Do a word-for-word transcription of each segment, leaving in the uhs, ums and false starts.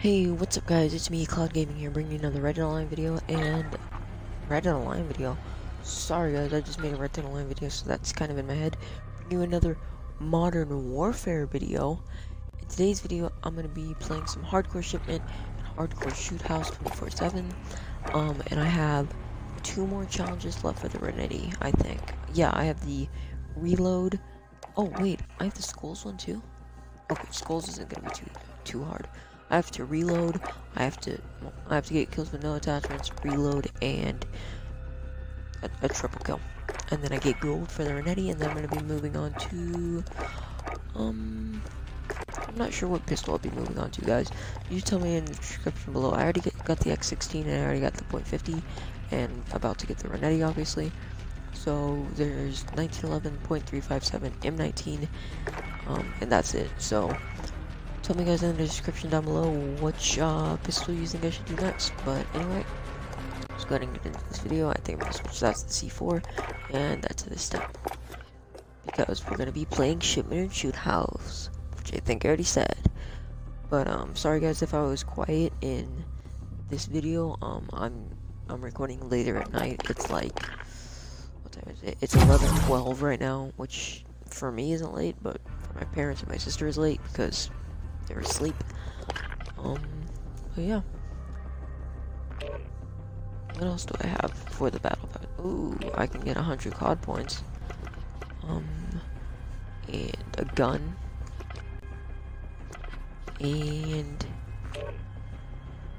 Hey, what's up guys, it's me, Cloud Gaming here, bringing you another Red Dead Online video, and... Red Dead Online video? Sorry guys, I just made a Red Dead Online video, so that's kind of in my head. Bring you another Modern Warfare video. In today's video, I'm going to be playing some Hardcore Shipment, and Hardcore Shoot House twenty-four seven, um, and I have two more challenges left for the Renetti, I think. Yeah, I have the Reload. Oh, wait, I have the Skulls one too? Okay, Skulls isn't going to be too, too hard. I have to reload, I have to I have to get kills with no attachments, reload, and a, a triple kill. And then I get gold for the Renetti, and then I'm going to be moving on to, um, I'm not sure what pistol I'll be moving on to, guys. You tell me in the description below. I already get, got the X sixteen, and I already got the point fifty, and about to get the Renetti, obviously. So there's nineteen eleven, point three five seven, M nineteen, um, and that's it. So... tell me guys in the description down below which uh, pistol you think I should do next, but anyway, let's go ahead and get into this video. I think I'm going to switch that to the C four, and that's this step, because we're going to be playing Shipment and Shoot House, which I think I already said, but um, sorry guys if I was quiet in this video. um, I'm, I'm recording later at night. It's like, what time is it? It's eleven twelve right now, which for me isn't late, but for my parents and my sister is late, because... they were asleep. Um, but yeah. What else do I have for the battle pass? Ooh, I can get a hundred C O D points. Um, and a gun. And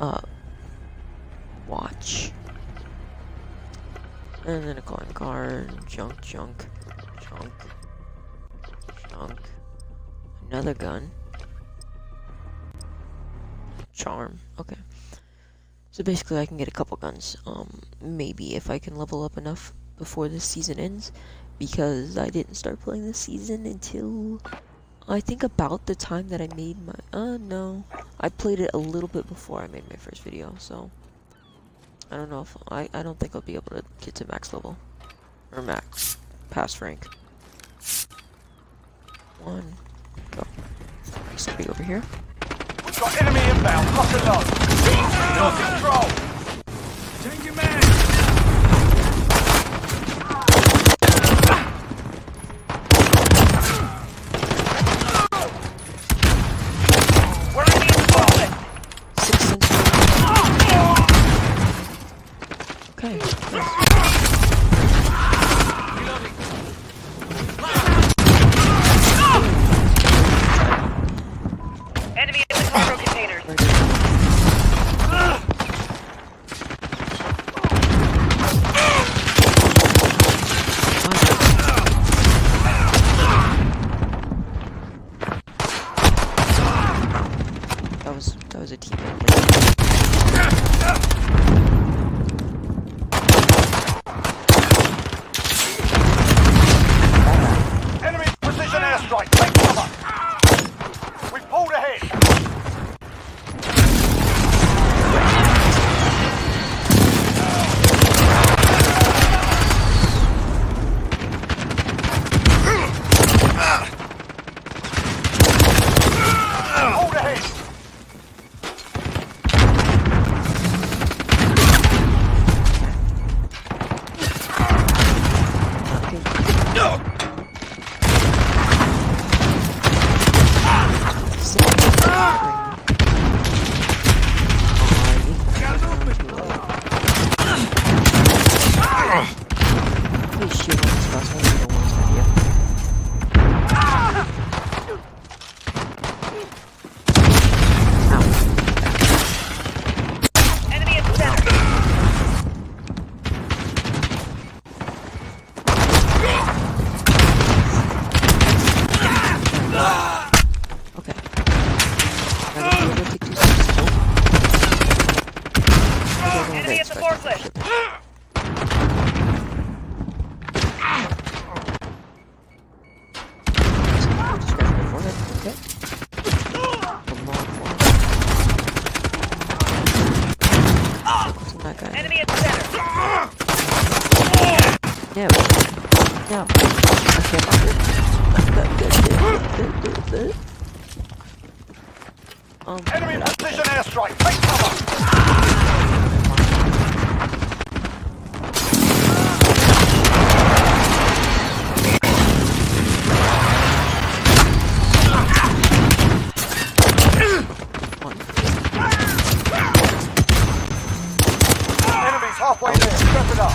a watch. And then a coin card. Junk, junk, junk, junk. Another gun. Charm. Okay, so basically I can get a couple guns, um maybe if I can level up enough before this season ends, because I didn't start playing this season until I think about the time that I made my uh no I played it a little bit before I made my first video, so I don't know if I I don't think I'll be able to get to max level or max pass rank one. Oh, there's somebody over here. Got enemy inbound, lock and load. Control. Change your man. We're in the bullet. six inches. Okay. Nice. Enemy in the cargo containers. That was that was a teammate. Oh, enemy God. Precision airstrike. Take cover. Enemies halfway there. Step it up.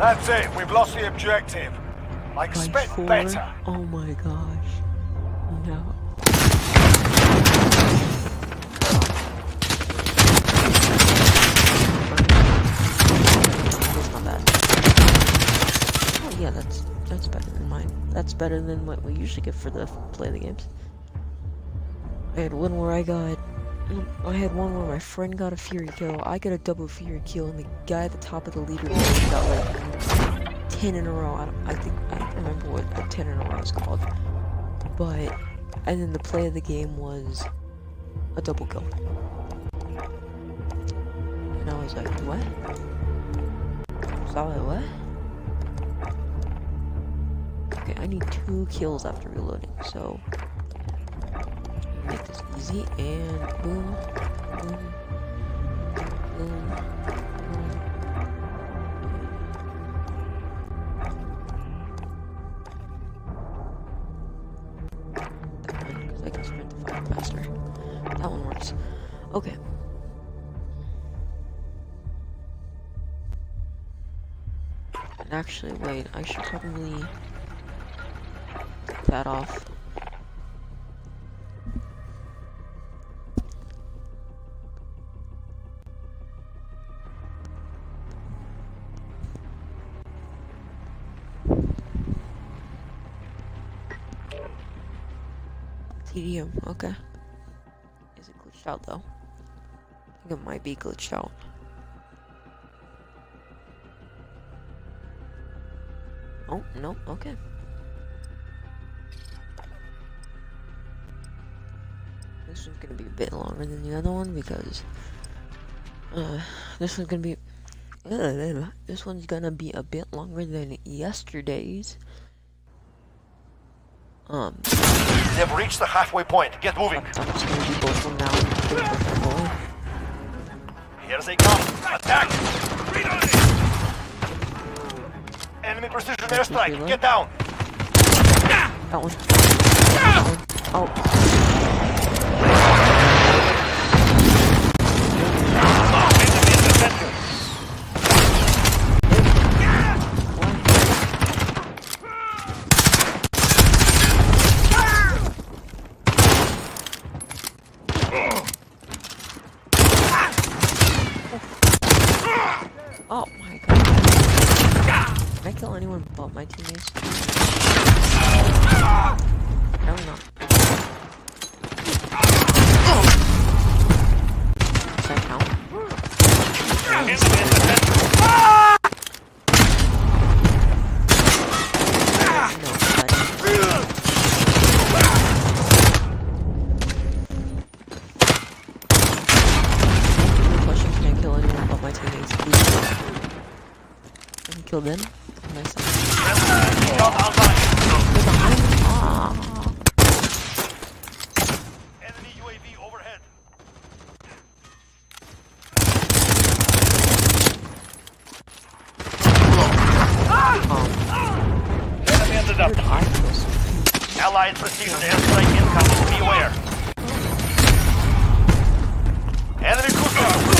That's it, we've lost the objective. I expect better. Oh my gosh. No. That's not bad. Oh yeah, that's that's better than mine. That's better than what we usually get for the play of the games. I had one where I got I had one where my friend got a Fury kill, I got a double Fury kill, and the guy at the top of the leaderboard got like ten in a row. I, don't, I think I don't remember what the ten in a row was called. But and then the play of the game was a double kill, and I was like, what? So I was like, what? Okay, I need two kills after reloading, so. Make this easy and boom, boom, boom, boom. That one, because I can sprint the fire faster. That one works. Okay. And actually, wait, I should probably take that off. T D M, okay. Is it glitched out though? I think it might be glitched out. Oh, no, okay. This one's gonna be a bit longer than the other one because uh, this one's gonna be uh, this one's gonna be a bit longer than yesterday's. Um They've reached the halfway point. Get moving. I'm just gonna do both of them now. Here they come. Attack! Enemy precision airstrike. Get down. That one. That one. Oh. Then nice. Ah. Enemy U A V overhead. Oh. Enemy ended up. Allied precision airstrike incoming. Beware. Enemy cruiser.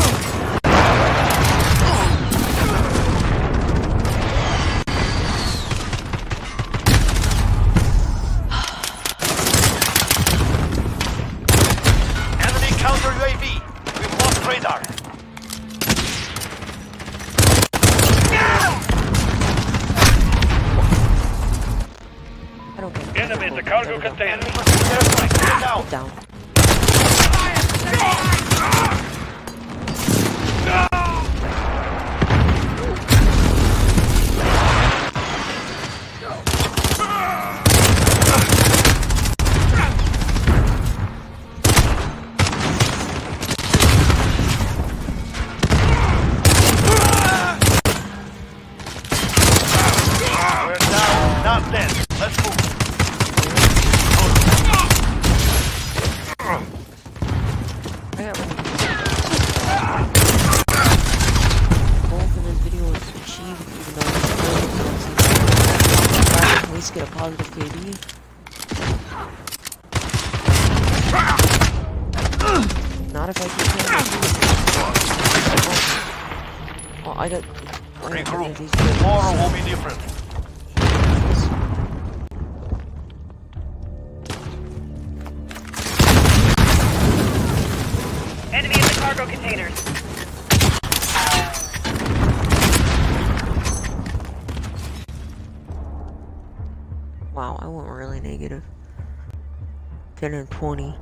ten and twenty.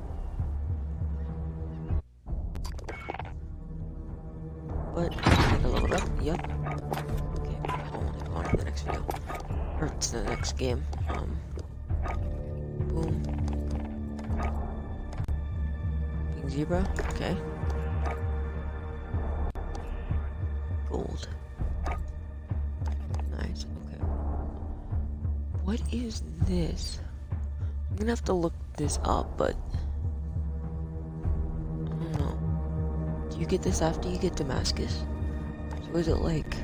But take a load up. Yep. Okay, I'll move on to the next video. Or to the next game. Um Boom. Pink zebra, okay. Gold. Nice, okay. What is this? I'm gonna have to look this up, but I don't know. Do you get this after you get Damascus? So is it like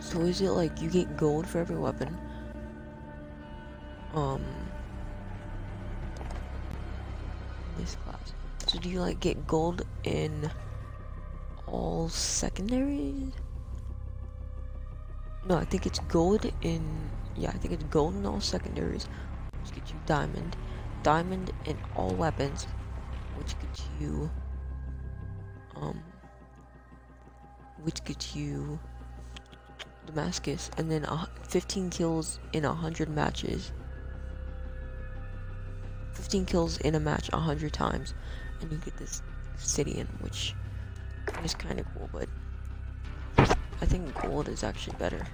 So is it like you get gold for every weapon? Um this class. So do you like get gold in all secondaries? No, I think it's gold in, yeah, I think it's gold in all secondaries, which gets you diamond, diamond in all weapons, which gets you, um, which gets you Damascus, and then uh, fifteen kills in a hundred matches, fifteen kills in a match a hundred times, and you get this obsidian, which is kind of cool, but I think gold is actually better.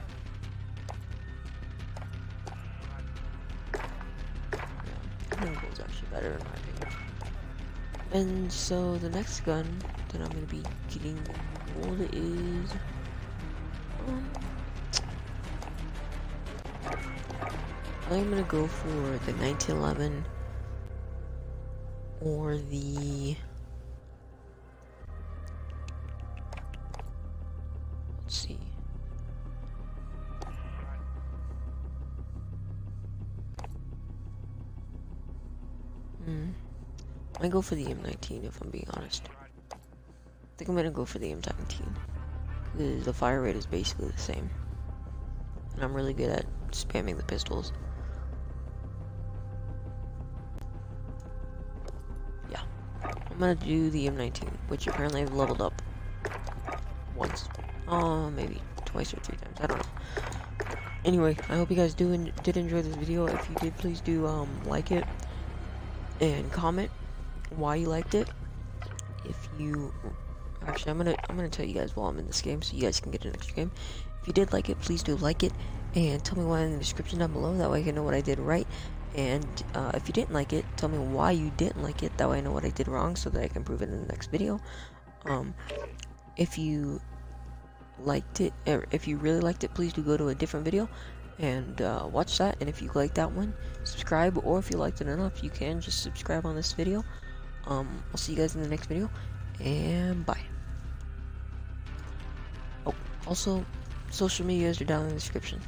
Yeah, I think gold is actually better in my opinion. And so the next gun that I'm gonna be getting gold is um, I'm gonna go for the nineteen eleven or the I go for the M nineteen if I'm being honest. I think I'm gonna go for the M nineteen because the fire rate is basically the same, and I'm really good at spamming the pistols. Yeah, I'm gonna do the M nineteen, which apparently I've leveled up once, uh, maybe twice or three times. I don't know. Anyway, I hope you guys do and did enjoy this video. If you did, please do um like it and comment why you liked it. If you actually, I'm gonna I'm gonna tell you guys while I'm in this game, so you guys can get an extra game. If you did like it, please do like it and tell me why in the description down below. That way I can know what I did right. And uh, if you didn't like it, tell me why you didn't like it. That way I know what I did wrong, so that I can prove it in the next video. Um, if you liked it, or if you really liked it, please do go to a different video and uh, watch that. And if you like that one, subscribe. Or if you liked it enough, you can just subscribe on this video. Um, I'll see you guys in the next video, and bye. Oh, also, social medias are down in the description.